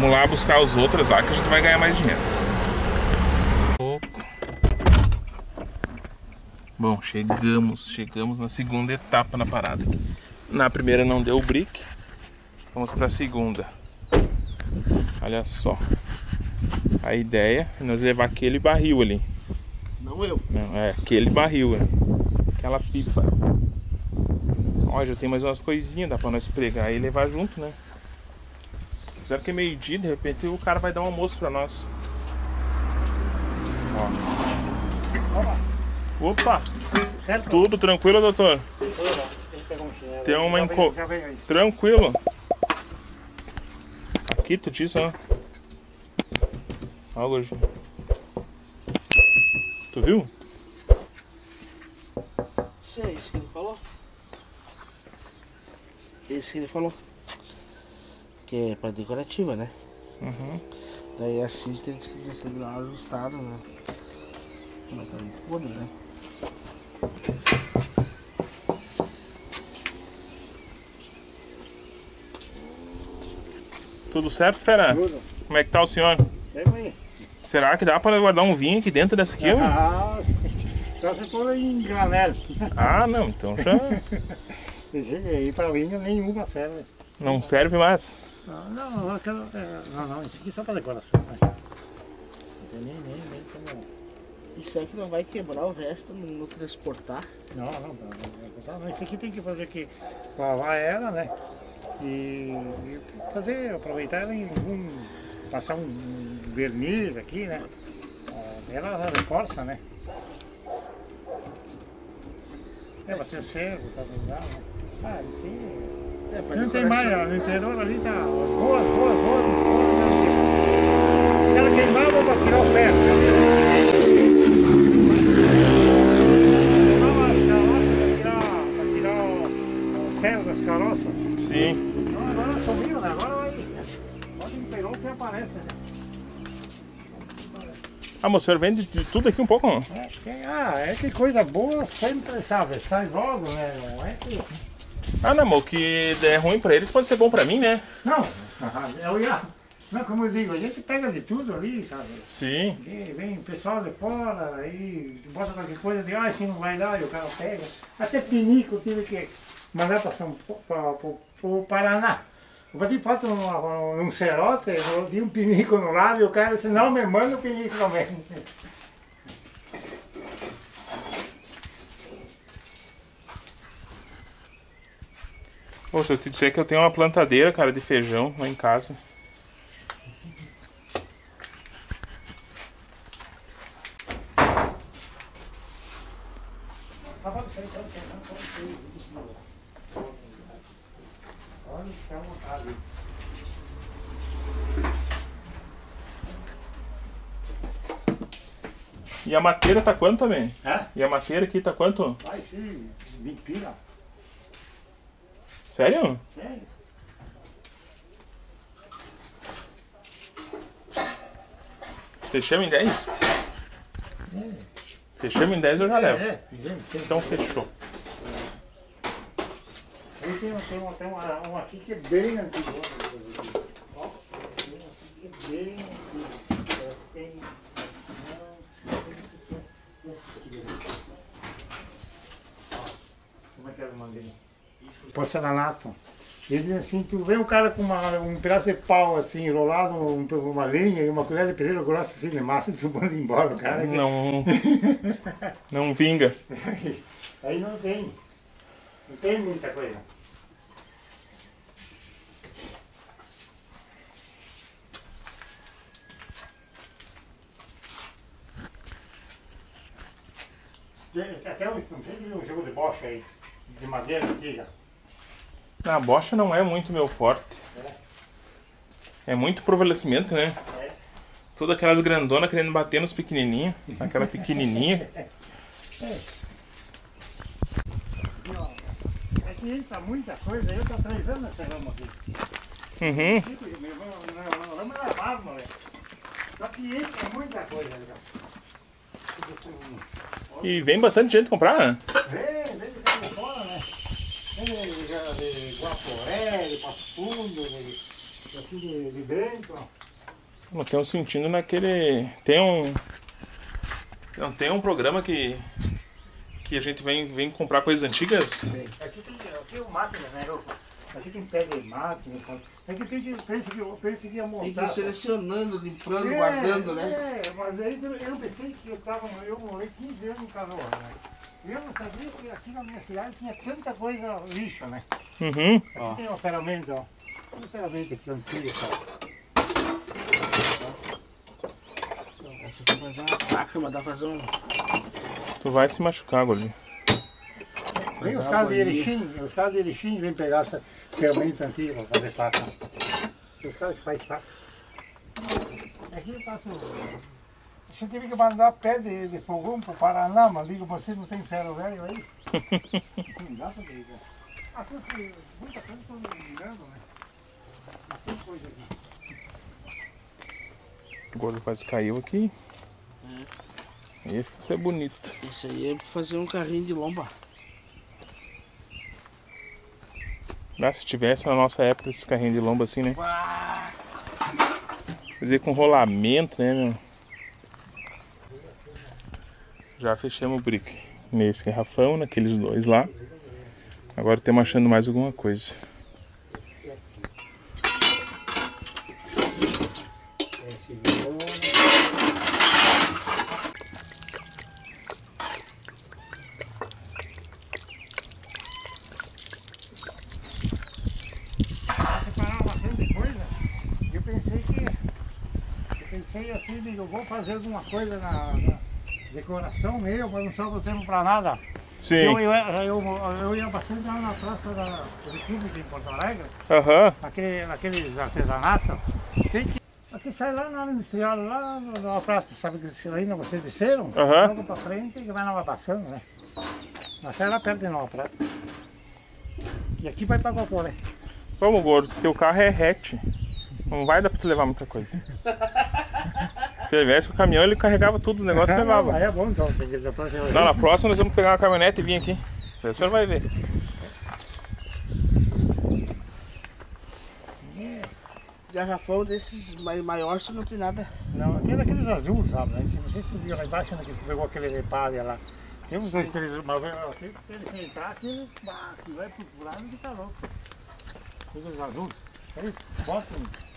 Vamos lá buscar as outras lá que a gente vai ganhar mais dinheiro. Bom, chegamos na segunda etapa na parada. Na primeira não deu o brick. Vamos para a segunda. Olha só. A ideia é nós levar aquele barril ali. Não eu. Não, é aquele barril, né? Aquela pipa. Olha, já tem mais umas coisinhas, dá para nós pregar e levar junto, né? Apesar que é meio-dia, de repente o cara vai dar um almoço para nós. Ó. Olá. Opa! Certo, tudo mas... tranquilo, doutor? Tranquilo. Tem uma enco... Tranquilo. Aqui tu disse, ó. Ó, Gordinho. Tu viu? Isso é isso que ele falou? Isso que ele falou. Que é pra decorativa, né? Uhum. Daí assim tem que desligar o estado, né? Mas tá muito bom, né? Tudo certo, fera? Tudo. Como é que tá o senhor? Bem. Será que dá para guardar um vinho aqui dentro dessa aqui? Ah, só se for em granel. Ah, não, então já... E para vinho nenhuma serve. Não serve mais? Não, isso aqui é só para decoração. Né? Nem como... Isso aqui não vai quebrar o resto no transportar? Não. Isso aqui tem que fazer aqui, lavar ela, né? E fazer, aproveitar ela passar um verniz aqui, né? Ela reforça, né? Bater ferro, tá legal, né? Isso aí... não tem mais, ó, no interior ali tá boas. Se ela queimar, eu vou tirar o ferro, né? Das carroças? Sim. Então, agora subiu, né? Agora vai. Pode emperar o que aparece, né? Ah, mas o senhor vende de tudo aqui um pouco, não? É que coisa boa sempre, sabe? Sai logo, né? Não é que... Ah, não, mas o que é ruim pra eles pode ser bom pra mim, né? Não, não, como eu digo, a gente pega de tudo ali, sabe? Sim. E vem o pessoal de fora, aí bota qualquer coisa de, assim não vai dar, e o cara pega. Até pinico tive que mandar para o Paraná. Eu bati foto num cerote, eu vi um pinico no lado e o cara disse, não, me manda o pinico também. Pô, se eu te disser que eu tenho uma plantadeira, cara, de feijão lá em casa. E a mateira tá quanto também? É? E a mateira aqui tá quanto? Vai sim, 20 pila. Sério? Sério. Fechamos em 10? É. Fechamos em 10 eu já levo. Então fechou. Tem uma aqui que é bem antiga. Ó, tem uma aqui que é bem antiga. Como é que era o nome dele? Porcelanato. Ele diz assim, tu vê um cara com um pedaço de pau assim, enrolado, uma lenha e uma colher de pedreiro grossa assim, de massa, tu manda embora o cara. Não, não vinga. Aí não tem. Não tem muita coisa. Até não sei um jogo de bocha aí, de madeira antiga. A bocha não é muito meu forte. É muito provelecimento, né? É. Todas aquelas grandonas querendo bater nos pequenininhos. Naquela pequenininha. É. Aqui tá muita coisa, eu tô 3 anos essa rama aqui. Uhum. A rama era mármore. Só que entra muita coisa, legal. E vem bastante gente comprar, né? Vem de cá fora, né? Vem de Guaporé, de Passo Fundo, Assim de dentro, ó. Eu tenho sentindo naquele... Tem um programa que a gente vem comprar coisas antigas? Aqui o máquina, né? Aqui tem pele de máquina, aqui tem que perseguir a montada. Tem que ir selecionando, limpando, guardando, né? É, mas aí eu pensei que eu morei 15 anos em Canoa, né? Eu não sabia que aqui na minha cidade tinha tanta coisa lixo, né? Uhum. Aqui ó. Tem uma ferramenta, ó. Uma ferramenta aqui antiga, cara. Se for fazer uma placa, mandar fazer um... Tu vai se machucar, Golinho. Vem os caras de Erechim, vêm pegar essa ferramenta antiga pra fazer placa. Os caras que fazem placa. Aqui eu passo... Você teve que mandar pé de fogão pro Paraná, mas digo, você não tem ferro velho aí? Não dá pra ver, cara. Ah, trouxe muita coisa que eu não me engano, né? Mas tem coisa aqui. O Gordo quase caiu aqui. É. Esse é bonito. Isso aí é pra fazer um carrinho de lomba. Ah, se tivesse na nossa época esse carrinho de lomba assim, né? Uá! Quer dizer, com rolamento, né, meu? Já fechamos o brick nesse garrafão, naqueles dois lá. Agora estamos achando mais alguma coisa. Pensei assim, digo, vou fazer alguma coisa na decoração meu, mas não sobra tempo pra nada. Sim. Eu ia bastante lá na praça do República em Porto Alegre, uhum. Naqueles artesanatos. Aqui sai lá na área industrial, lá na praça, sabe que ainda vocês desceram? Uhum. Logo pra frente e vai na passando, né? Mas sai lá perto de Nova Prata. E aqui vai pra Guaporé. Vamos, Gordo, teu carro é hatch. Não vai dar pra tu levar muita coisa. Se ele viesse com o caminhão, ele carregava tudo, o negócio levava. Aí é bom, então. Não, na próxima nós vamos pegar uma caminhonete e vir aqui. O senhor vai ver. Garrafão desses maiores não tem nada. Não, aqui é daqueles azul, sabe? Né? Não sei se tu viu lá embaixo, né, que tu pegou aquele reparo lá. Tem uns dois, três, mas aqui, ele entrar aqui, ele vai procurar e fica louco. Coisas azuis. É isso? Bota um.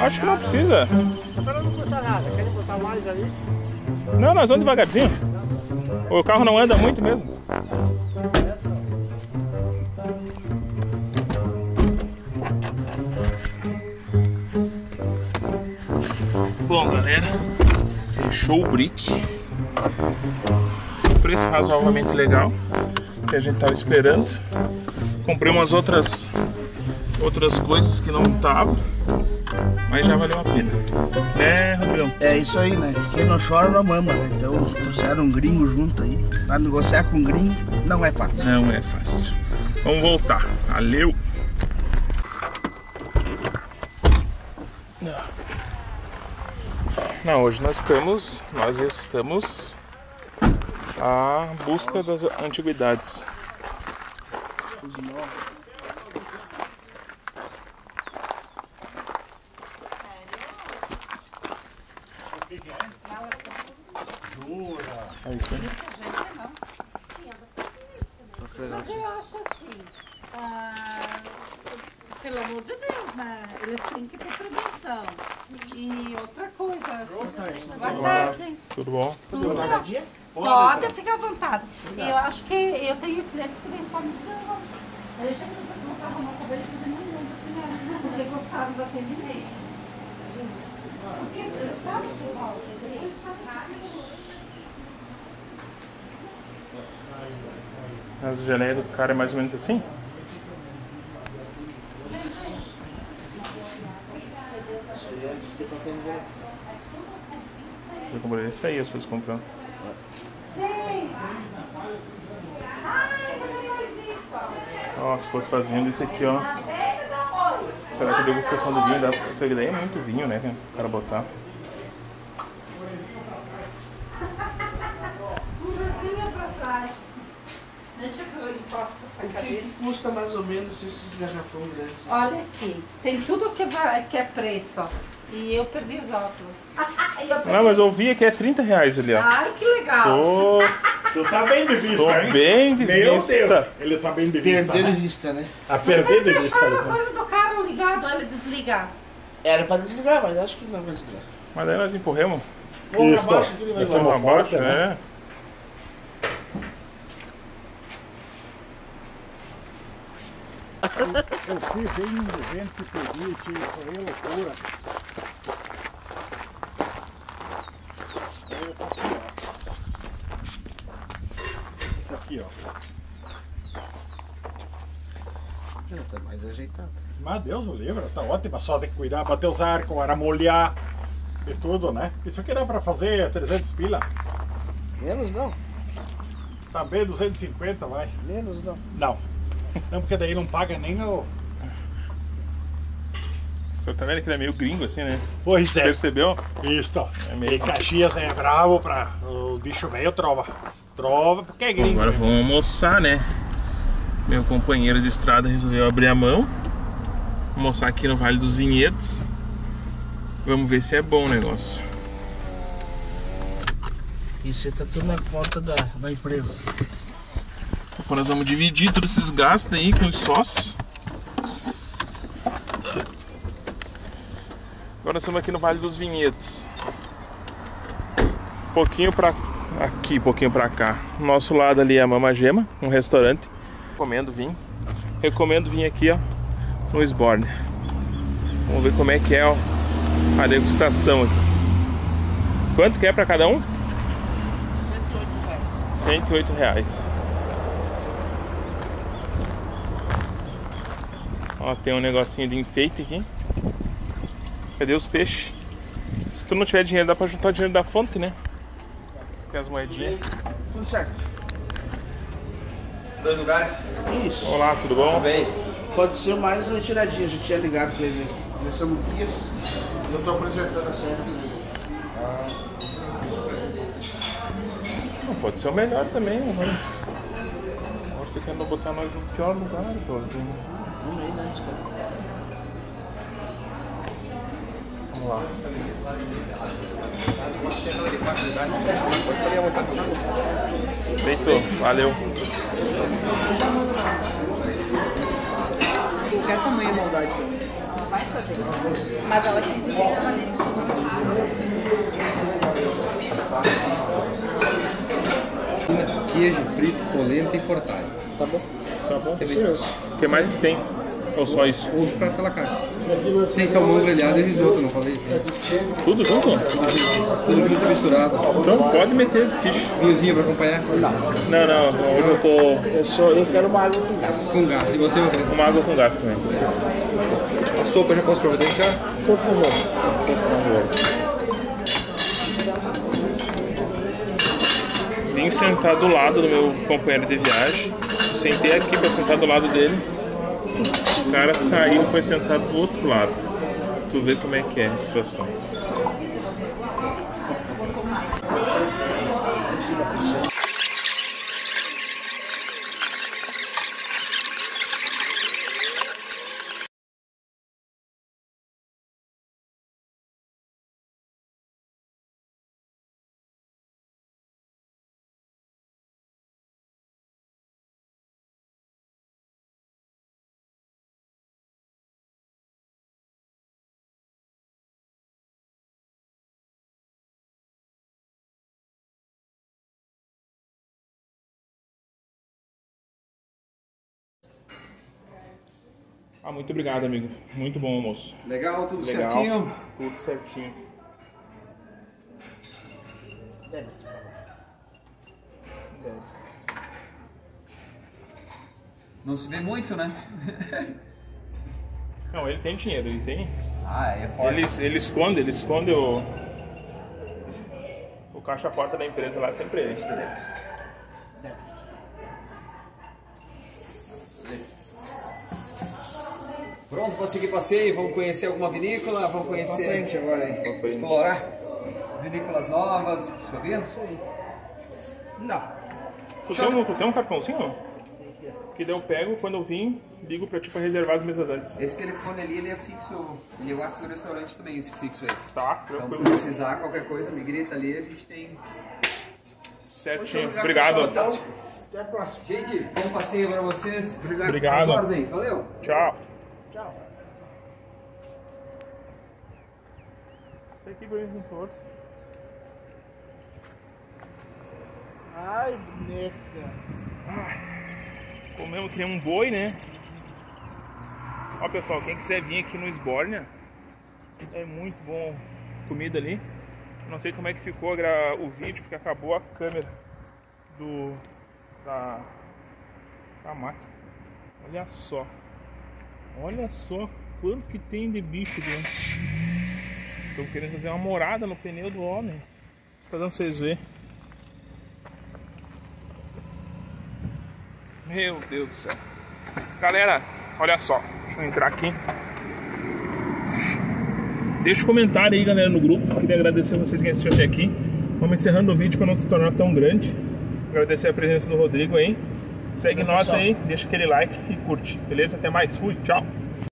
Acho que não precisa. Agora não custa nada, querem botar mais ali? Não, nós vamos devagarzinho. O carro não anda muito mesmo. Bom, galera, fechou o brick. Um preço razoavelmente legal, que a gente estava esperando. Comprei umas outras coisas que não estavam. Mas já valeu a pena, né, Rodrigo? É isso aí, né? Quem não chora não mama, né? Então trouxeram um gringo junto aí. Pra negociar com um gringo não é fácil. Não é fácil. Vamos voltar. Valeu! Não, hoje nós estamos à busca das antiguidades. Os novos. Jura? Aí, tá? Mas eu acho assim, pelo amor de Deus, né? Eles têm que ter prevenção. E outra coisa. Boa tarde. Tudo bom? Tudo bom? Pode, fica à vontade. Eu acho que eu tenho clientes que vêm só me dizendo, deixa eu não estava no cabelo de nenhum, porque gostaram da atenção. Porque eu estava com o alto, eu estava. A geleia do cara é mais ou menos assim? Eu comprei esse aí, as pessoas comprando. Ó, se fosse fazendo esse aqui, ó. Será que a degustação do vinho dá? Essa ideia é muito vinho, né? O cara botar. Deixa que eu encosto essa cadeira. O que custa mais ou menos esses garrafões grandes? Olha aqui, tem tudo que é preço, e eu perdi os óculos. Não, mas eu vi que é R$30 ali, ó. Ai, que legal. Você tá bem de vista, tô hein? Bem de meu vista. Meu Deus, ele tá bem de vista. Perder de vista, né? A perder de vista. Vocês deixaram a coisa do carro ligado, olha, desligar. Era pra desligar, mas acho que não vai desligar. Mas daí nós empurramos. Isso, abaixo, que ele vai nós abaixo, né? É. Eu fiz aí um evento que perdi, foi loucura. Olha essa aqui, ó. Essa aqui, ó. Não, tá mais ajeitada. Mas Deus o livro, tá ótima, só tem que cuidar, bater os arcos, aramolhar e tudo, né? Isso aqui dá pra fazer 300 pila. Menos não. Tá bem 250, vai. Menos não. Não. Não, porque daí não paga nem o... Você tá vendo que ele é meio gringo assim, né? Pois é. Percebeu? Isso. É meio... E Caxias é bravo pra... Os bichos velhos trova. Trova porque é gringo. Bom, agora vamos almoçar, né? Meu companheiro de estrada resolveu abrir a mão. Almoçar aqui no Vale dos Vinhedos. Vamos ver se é bom o negócio. Isso aí tá tudo na conta da empresa. Nós vamos dividir todos esses gastos aí com os sócios. Agora nós estamos aqui no Vale dos Vinhedos. Pouquinho pra aqui, pouquinho pra cá. Do nosso lado ali é a Mama Gema, um restaurante. Recomendo vir. Recomendo vir aqui, ó, no Esbórnia. Vamos ver como é que é, ó, a degustação aqui. Quanto que é pra cada um? R$108. Ó, tem um negocinho de enfeite aqui. Cadê os peixes? Se tu não tiver dinheiro, dá pra juntar o dinheiro da fonte, né? Tem as moedinhas. Tudo certo. 2 lugares? Isso. Olá, tudo bom? Tudo bem. Pode ser mais uma tiradinha, a gente tinha ligado pra ele. Nós somos guias. Eu tô apresentando a cena do... Não, pode ser o melhor também, mas... Agora você querendo botar nós no pior lugar, pô. Vamos lá. Feito, valeu. Eu quero tamanho maldade. Vai fazer. Mas ela tem que fazer maneira. Queijo frito, polenta e fortale. Tá bom? Tá bom. O que mais que tem? Ou só isso? Os pratos à la carte. Tem salmão grelhado e risoto, não falei? Tudo junto? Tudo junto e misturado. Então pode meter fish. Vinhozinho pra acompanhar? Não, hoje eu tô... Eu quero uma água com gás. Com gás, e você? Uma água com gás também. A sopa eu já posso providenciar? Por favor. Vim sentar do lado do meu companheiro de viagem. Sentei aqui pra sentar do lado dele. O cara saiu e foi sentado do outro lado. Tu vê como é que é a situação. Ah, muito obrigado, amigo. Muito bom almoço. Legal, tudo legal, certinho? Tudo certinho. Deve. Não se vê muito, né? Não, ele tem dinheiro, ele tem. Ah, é forte. Ele esconde o caixa-porta da empresa lá, sempre ele. Pronto, vou seguir passeio, vamos conhecer alguma vinícola, vamos conhecer... Pra frente agora, hein? Explorar vinícolas novas, deixa eu ver. Não. Tu tem um cartãozinho? Que daí eu pego, quando eu vim, ligo pra ti pra reservar as mesas antes. Esse telefone ali, ele é fixo, e eu acho do restaurante também, esse fixo aí. Tá, tranquilo. Então, se precisar, qualquer coisa, me grita ali, a gente tem... Certinho, obrigado. Então, até a próxima. Gente, bom passeio pra vocês. Obrigado pelas ordens, valeu. Tchau. Tchau. Tem aqui pra mim, por favor. Ai, boneca. Comemos que nem um boi, né? Ó, pessoal, quem quiser vir aqui no Esbórnia, é muito bom comida ali. Não sei como é que ficou o vídeo, porque acabou a câmera da máquina. Olha só. Olha só quanto que tem de bicho dentro. Estão querendo fazer uma morada no pneu do homem. Está dando pra vocês verem. Meu Deus do céu. Galera, olha só. Deixa eu entrar aqui. Deixa o comentário aí, galera, no grupo. Queria agradecer a vocês que assistiram até aqui. Vamos encerrando o vídeo para não se tornar tão grande. Agradecer a presença do Rodrigo aí. Segue nós aí, deixa aquele like e curte. Beleza? Até mais. Fui, tchau.